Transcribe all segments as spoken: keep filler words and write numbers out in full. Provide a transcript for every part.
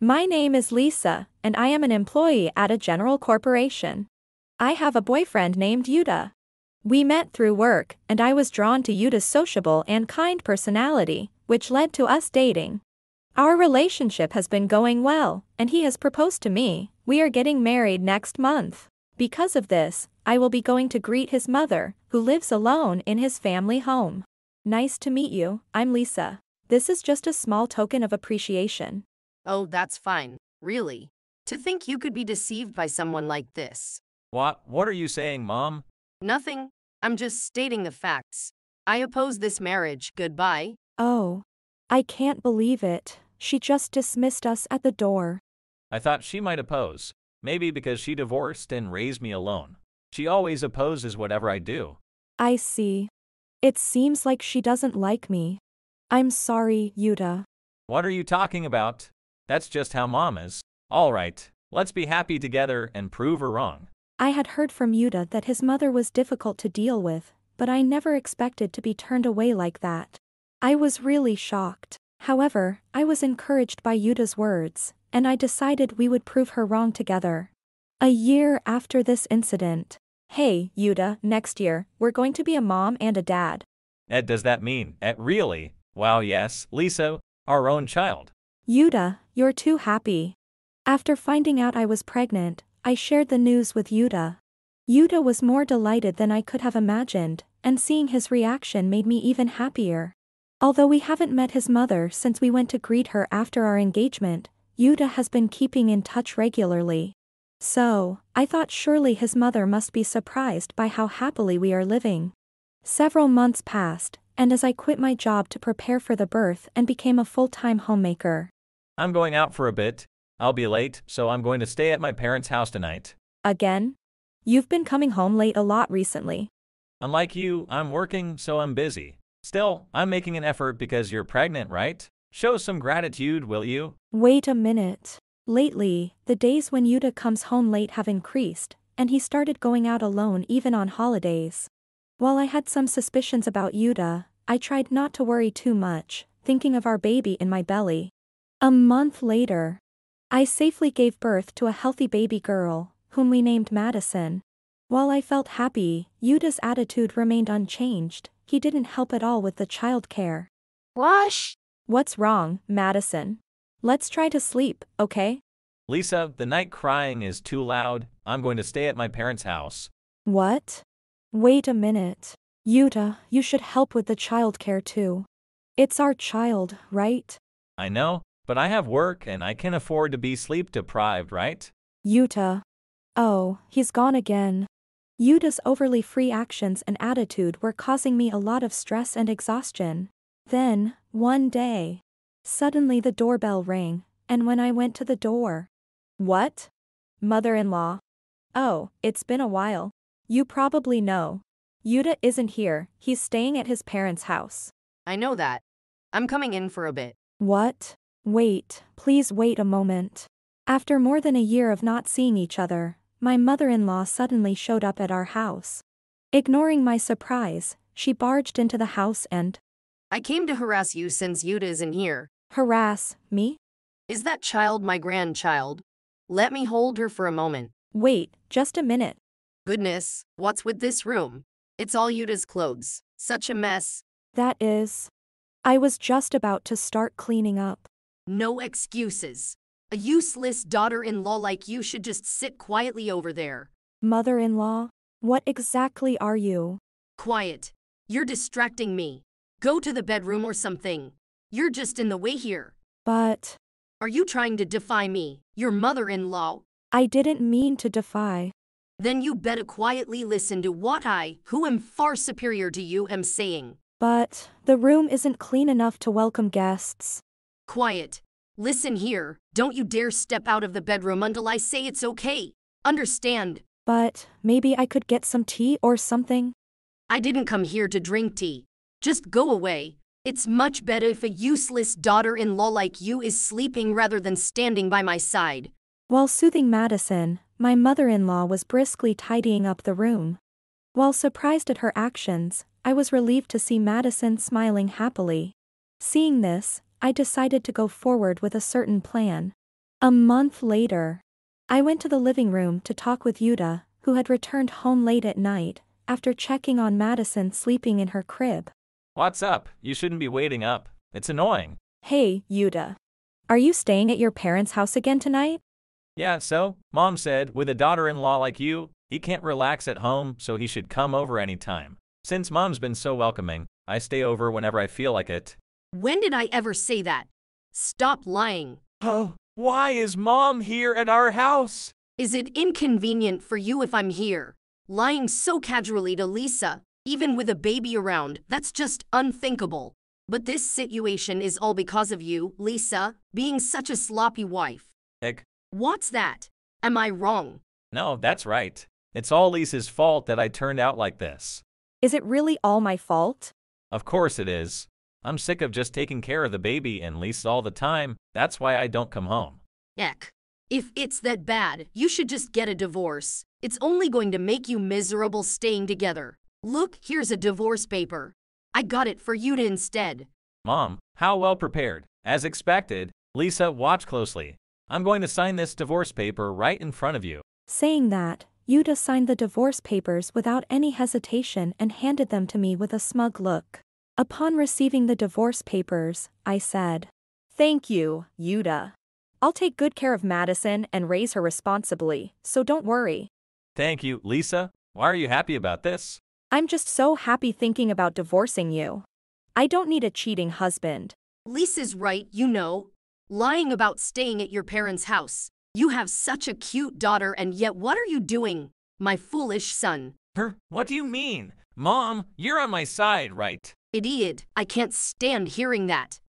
My name is Lisa, and I am an employee at a general corporation. I have a boyfriend named Yuta. We met through work, and I was drawn to Yuta's sociable and kind personality, which led to us dating. Our relationship has been going well, and he has proposed to me. We are getting married next month. Because of this, I will be going to greet his mother, who lives alone in his family home. Nice to meet you, I'm Lisa. This is just a small token of appreciation. Oh, that's fine, really. To think you could be deceived by someone like this. What? What are you saying, Mom? Nothing. I'm just stating the facts. I oppose this marriage. Goodbye. Oh, I can't believe it. She just dismissed us at the door. I thought she might oppose. Maybe because she divorced and raised me alone. She always opposes whatever I do. I see. It seems like she doesn't like me. I'm sorry, Yuta. What are you talking about? That's just how Mom is. All right, let's be happy together and prove her wrong. I had heard from Yuta that his mother was difficult to deal with, but I never expected to be turned away like that. I was really shocked. However, I was encouraged by Yuta's words, and I decided we would prove her wrong together. A year after this incident. Hey, Yuta, next year, we're going to be a mom and a dad. Ed, does that mean, Ed, really? Wow, yes, Lisa, our own child. Yuta, you're too happy. After finding out I was pregnant, I shared the news with Yuta. Yuta was more delighted than I could have imagined, and seeing his reaction made me even happier. Although we haven't met his mother since we went to greet her after our engagement, Yuta has been keeping in touch regularly. So, I thought surely his mother must be surprised by how happily we are living. Several months passed, and as I quit my job to prepare for the birth and became a full-time homemaker. I'm going out for a bit. I'll be late, so I'm going to stay at my parents' house tonight. Again? You've been coming home late a lot recently. Unlike you, I'm working, so I'm busy. Still, I'm making an effort because you're pregnant, right? Show some gratitude, will you? Wait a minute. Lately, the days when Yuta comes home late have increased, and he started going out alone even on holidays. While I had some suspicions about Yuta, I tried not to worry too much, thinking of our baby in my belly. A month later, I safely gave birth to a healthy baby girl, whom we named Madison. While I felt happy, Yuta's attitude remained unchanged. He didn't help at all with the child care. Wash! What's wrong, Madison? Let's try to sleep, okay? Lisa, the night crying is too loud. I'm going to stay at my parents' house. What? Wait a minute. Yuta, you should help with the child care too. It's our child, right? I know. But I have work and I can afford to be sleep-deprived, right? Yuta. Oh, he's gone again. Yuta's overly free actions and attitude were causing me a lot of stress and exhaustion. Then, one day, suddenly the doorbell rang, and when I went to the door... What? Mother-in-law. Oh, it's been a while. You probably know. Yuta isn't here, he's staying at his parents' house. I know that. I'm coming in for a bit. What? Wait, please wait a moment. After more than a year of not seeing each other, my mother-in-law suddenly showed up at our house. Ignoring my surprise, she barged into the house and... I came to harass you since Yuta isn't here. Harass me? Is that child my grandchild? Let me hold her for a moment. Wait, just a minute. Goodness, what's with this room? It's all Yuta's clothes. Such a mess. That is... I was just about to start cleaning up. No excuses. A useless daughter-in-law like you should just sit quietly over there. Mother-in-law, what exactly are you? Quiet. You're distracting me. Go to the bedroom or something. You're just in the way here. But... Are you trying to defy me, your mother-in-law? I didn't mean to defy. Then you better quietly listen to what I, who am far superior to you, am saying. But the room isn't clean enough to welcome guests. Quiet. Listen here, don't you dare step out of the bedroom until I say it's okay. Understand? But maybe I could get some tea or something? I didn't come here to drink tea. Just go away. It's much better if a useless daughter-in-law like you is sleeping rather than standing by my side. While soothing Madison, my mother-in-law was briskly tidying up the room. While surprised at her actions, I was relieved to see Madison smiling happily. Seeing this, I decided to go forward with a certain plan. A month later, I went to the living room to talk with Yuta, who had returned home late at night, after checking on Madison sleeping in her crib. What's up? You shouldn't be waiting up. It's annoying. Hey, Yuta. Are you staying at your parents' house again tonight? Yeah, so, Mom said, with a daughter-in-law like you, he can't relax at home, so he should come over anytime. Since Mom's been so welcoming, I stay over whenever I feel like it. When did I ever say that? Stop lying. Oh, why is Mom here at our house? Is it inconvenient for you if I'm here? Lying so casually to Lisa, even with a baby around, that's just unthinkable. But this situation is all because of you, Lisa, being such a sloppy wife. Egg. What's that? Am I wrong? No, that's right. It's all Lisa's fault that I turned out like this. Is it really all my fault? Of course it is. I'm sick of just taking care of the baby and Lisa all the time. That's why I don't come home. Eck. If it's that bad, you should just get a divorce. It's only going to make you miserable staying together. Look, here's a divorce paper. I got it for you to instead. Mom, how well prepared. As expected, Lisa, watch closely. I'm going to sign this divorce paper right in front of you. Saying that, Yuta signed the divorce papers without any hesitation and handed them to me with a smug look. Upon receiving the divorce papers, I said, "Thank you, Yuta. I'll take good care of Madison and raise her responsibly, so don't worry." Thank you, Lisa. Why are you happy about this? I'm just so happy thinking about divorcing you. I don't need a cheating husband. Lisa's right, you know. Lying about staying at your parents' house. You have such a cute daughter and yet what are you doing, my foolish son? Her, what do you mean? Mom, you're on my side, right? Idiot, I can't stand hearing that.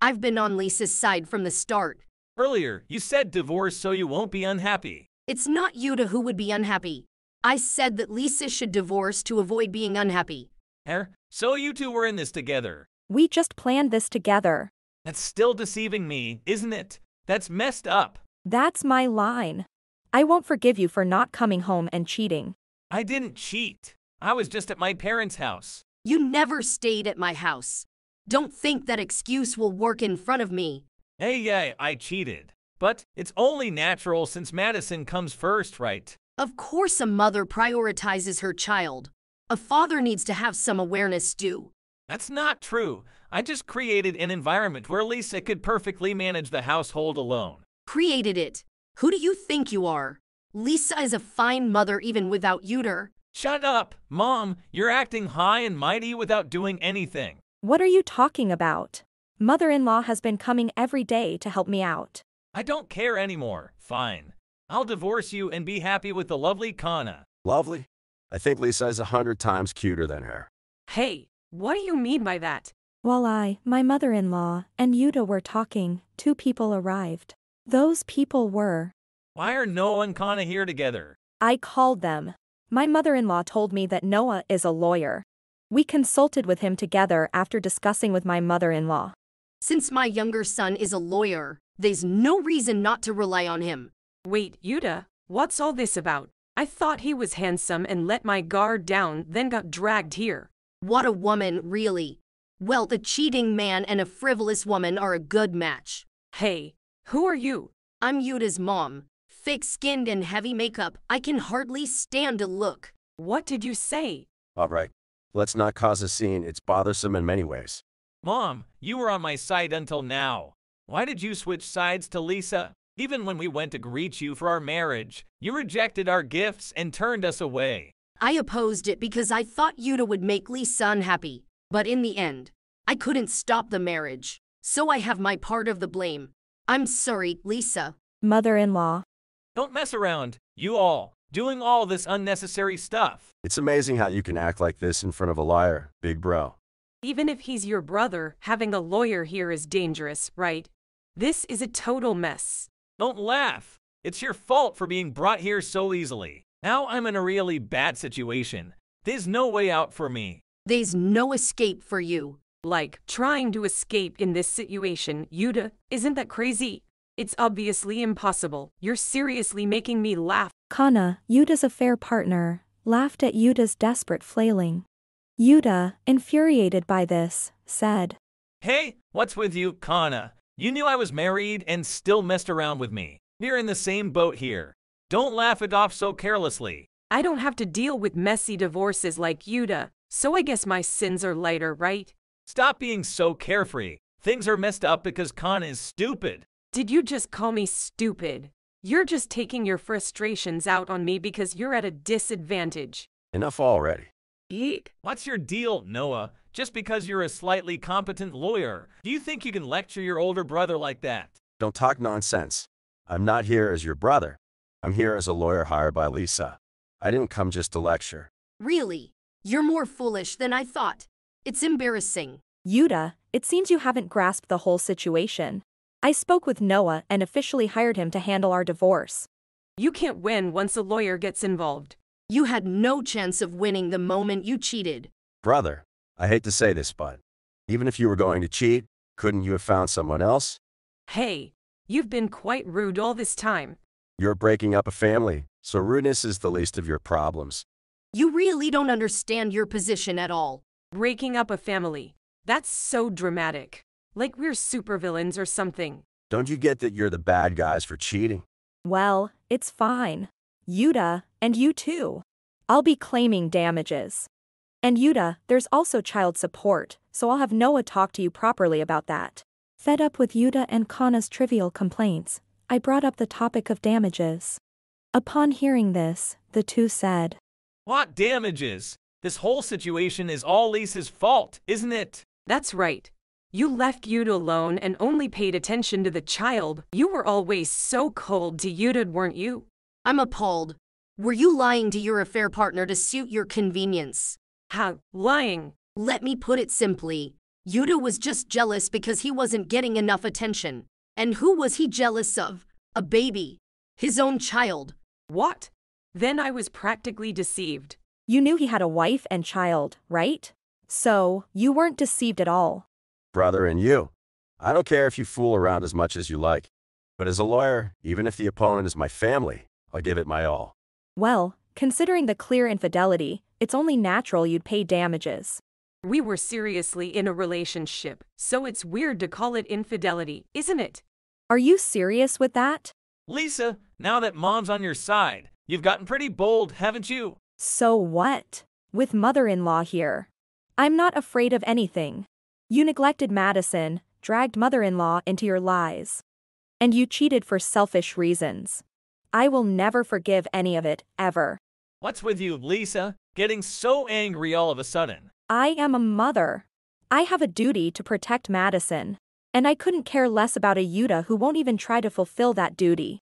I've been on Lisa's side from the start. Earlier, you said divorce so you won't be unhappy. It's not Yuta who would be unhappy. I said that Lisa should divorce to avoid being unhappy. Her, so you two were in this together. We just planned this together. That's still deceiving me, isn't it? That's messed up. That's my line. I won't forgive you for not coming home and cheating. I didn't cheat. I was just at my parents' house. You never stayed at my house. Don't think that excuse will work in front of me. Hey, yeah, I cheated. But it's only natural since Madison comes first, right? Of course a mother prioritizes her child. A father needs to have some awareness too. That's not true. I just created an environment where Lisa could perfectly manage the household alone. Created it? Who do you think you are? Lisa is a fine mother even without Yuta. Shut up, Mom. You're acting high and mighty without doing anything. What are you talking about? Mother-in-law has been coming every day to help me out. I don't care anymore. Fine. I'll divorce you and be happy with the lovely Kana. Lovely? I think Lisa is a hundred times cuter than her. Hey. What do you mean by that? While I, my mother-in-law, and Yuta were talking, two people arrived. Those people were... Why are Noah and Kana here together? I called them. My mother-in-law told me that Noah is a lawyer. We consulted with him together after discussing with my mother-in-law. Since my younger son is a lawyer, there's no reason not to rely on him. Wait, Yuta, what's all this about? I thought he was handsome and let my guard down, then got dragged here. What a woman, really. Well, a cheating man and a frivolous woman are a good match. Hey, who are you? I'm Yuta's mom. Thick-skinned and heavy makeup, I can hardly stand to look. What did you say? All right. Let's not cause a scene. It's bothersome in many ways. Mom, you were on my side until now. Why did you switch sides to Lisa? Even when we went to greet you for our marriage, you rejected our gifts and turned us away. I opposed it because I thought Yuta would make Lisa unhappy, but in the end, I couldn't stop the marriage, so I have my part of the blame. I'm sorry, Lisa. Mother-in-law. Don't mess around, you all, doing all this unnecessary stuff. It's amazing how you can act like this in front of a liar, big bro. Even if he's your brother, having a lawyer here is dangerous, right? This is a total mess. Don't laugh. It's your fault for being brought here so easily. Now I'm in a really bad situation. There's no way out for me. There's no escape for you. Like, trying to escape in this situation, Yuta, isn't that crazy? It's obviously impossible. You're seriously making me laugh. Kana, Yuta's affair partner, laughed at Yuta's desperate flailing. Yuta, infuriated by this, said, Hey, what's with you, Kana? You knew I was married and still messed around with me. You're in the same boat here. Don't laugh it off so carelessly. I don't have to deal with messy divorces like Yuta, so I guess my sins are lighter, right? Stop being so carefree. Things are messed up because Khan is stupid. Did you just call me stupid? You're just taking your frustrations out on me because you're at a disadvantage. Enough already. Eek. What's your deal, Noah? Just because you're a slightly competent lawyer, do you think you can lecture your older brother like that? Don't talk nonsense. I'm not here as your brother. I'm here as a lawyer hired by Lisa. I didn't come just to lecture. Really? You're more foolish than I thought. It's embarrassing. Yuta, it seems you haven't grasped the whole situation. I spoke with Noah and officially hired him to handle our divorce. You can't win once a lawyer gets involved. You had no chance of winning the moment you cheated. Brother, I hate to say this, but even if you were going to cheat, couldn't you have found someone else? Hey, you've been quite rude all this time. You're breaking up a family, so rudeness is the least of your problems. You really don't understand your position at all. Breaking up a family. That's so dramatic. Like we're supervillains or something. Don't you get that you're the bad guys for cheating? Well, it's fine. Yuta, and you too. I'll be claiming damages. And Yuta, there's also child support, so I'll have Noah talk to you properly about that. Fed up with Yuta and Kana's trivial complaints, I brought up the topic of damages. Upon hearing this, the two said, "What damages? This whole situation is all Lisa's fault, isn't it?" That's right. You left Yuta alone and only paid attention to the child. You were always so cold to Yuta, weren't you? I'm appalled. Were you lying to your affair partner to suit your convenience? How? Lying? Let me put it simply. Yuta was just jealous because he wasn't getting enough attention. And who was he jealous of? A baby. His own child. What? Then I was practically deceived. You knew he had a wife and child, right? So, you weren't deceived at all. Brother, and you. I don't care if you fool around as much as you like. But as a lawyer, even if the opponent is my family, I'll give it my all. Well, considering the clear infidelity, it's only natural you'd pay damages. We were seriously in a relationship, so it's weird to call it infidelity, isn't it? Are you serious with that? Lisa, now that Mom's on your side, you've gotten pretty bold, haven't you? So what? With mother-in-law here. I'm not afraid of anything. You neglected Madison, dragged mother-in-law into your lies. And you cheated for selfish reasons. I will never forgive any of it, ever. What's with you, Lisa? Getting so angry all of a sudden. I am a mother. I have a duty to protect Madison. And I couldn't care less about a Yuta who won't even try to fulfill that duty.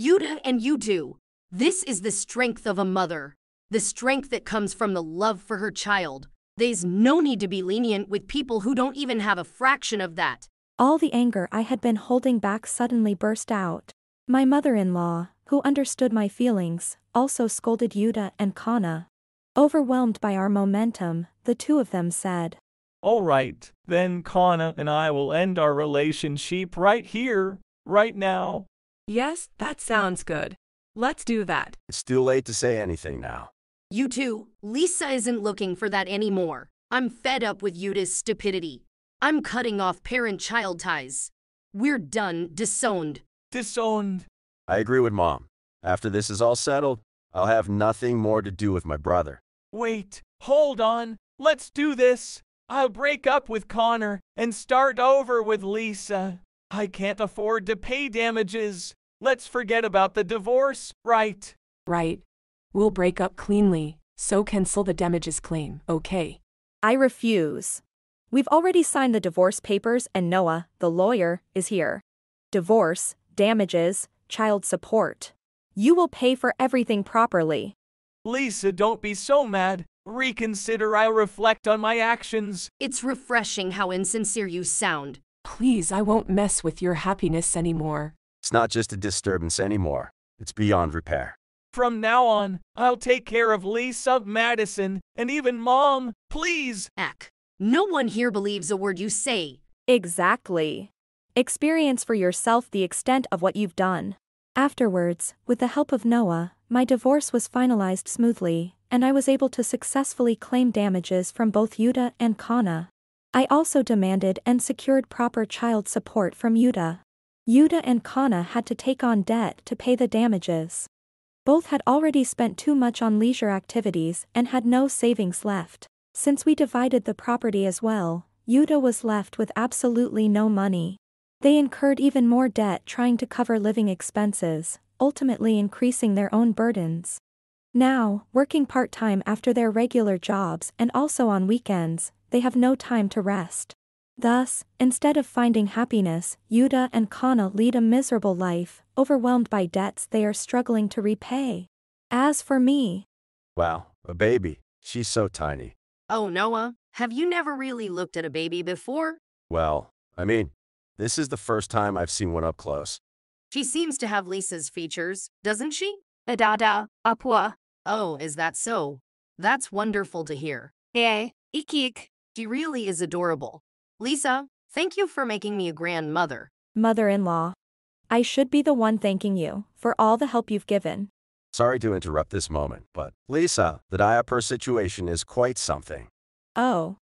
Yuta and you do. This is the strength of a mother. The strength that comes from the love for her child. There's no need to be lenient with people who don't even have a fraction of that. All the anger I had been holding back suddenly burst out. My mother-in-law, who understood my feelings, also scolded Yuta and Kana. Overwhelmed by our momentum, the two of them said, "All right, then Kana and I will end our relationship right here, right now." Yes, that sounds good. Let's do that. It's too late to say anything now. You two, Lisa isn't looking for that anymore. I'm fed up with Yuta's stupidity. I'm cutting off parent-child ties. We're done, disowned. Disowned. I agree with Mom. After this is all settled, I'll have nothing more to do with my brother. Wait, hold on. Let's do this. I'll break up with Connor and start over with Lisa. I can't afford to pay damages. Let's forget about the divorce, right? Right. We'll break up cleanly, so cancel the damages claim, okay? I refuse. We've already signed the divorce papers and Noah, the lawyer, is here. Divorce, damages, child support. You will pay for everything properly. Lisa, don't be so mad. Reconsider. I reflect on my actions. It's refreshing how insincere you sound. Please, I won't mess with your happiness anymore. It's not just a disturbance anymore. It's beyond repair. From now on, I'll take care of Lisa, Madison, and even Mom, please. Ack. No one here believes a word you say. Exactly. Experience for yourself the extent of what you've done. Afterwards, with the help of Noah, my divorce was finalized smoothly, and I was able to successfully claim damages from both Yuta and Kana. I also demanded and secured proper child support from Yuta. Yuta and Kana had to take on debt to pay the damages. Both had already spent too much on leisure activities and had no savings left. Since we divided the property as well, Yuta was left with absolutely no money. They incurred even more debt trying to cover living expenses, ultimately increasing their own burdens. Now, working part-time after their regular jobs and also on weekends, they have no time to rest. Thus, instead of finding happiness, Yuta and Kana lead a miserable life, overwhelmed by debts they are struggling to repay. As for me... Wow, a baby. She's so tiny. Oh, Noah, have you never really looked at a baby before? Well, I mean, this is the first time I've seen one up close. She seems to have Lisa's features, doesn't she? Adada, apua. Oh, is that so? That's wonderful to hear. Eh, ikik. She really is adorable. Lisa, thank you for making me a grandmother. Mother-in-law. I should be the one thanking you for all the help you've given. Sorry to interrupt this moment, but Lisa, the diaper situation is quite something. Oh.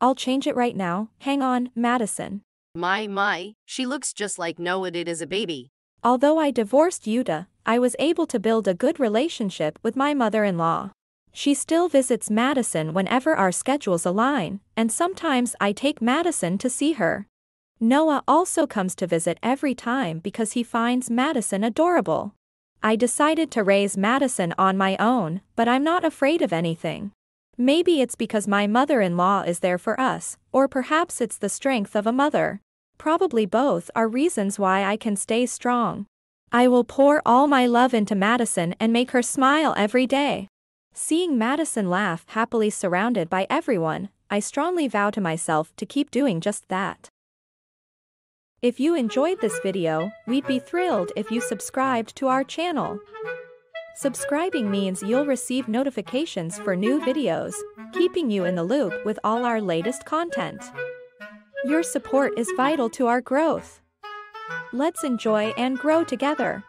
I'll change it right now. Hang on, Madison. My, my, she looks just like Noah did as a baby. Although I divorced Yuta, I was able to build a good relationship with my mother-in-law. She still visits Madison whenever our schedules align, and sometimes I take Madison to see her. Noah also comes to visit every time because he finds Madison adorable. I decided to raise Madison on my own, but I'm not afraid of anything. Maybe it's because my mother-in-law is there for us, or perhaps it's the strength of a mother. Probably both are reasons why I can stay strong. I will pour all my love into Madison and make her smile every day. Seeing Madison laugh happily surrounded by everyone, I strongly vow to myself to keep doing just that. If you enjoyed this video, we'd be thrilled if you subscribed to our channel. Subscribing means you'll receive notifications for new videos, keeping you in the loop with all our latest content. Your support is vital to our growth. Let's enjoy and grow together.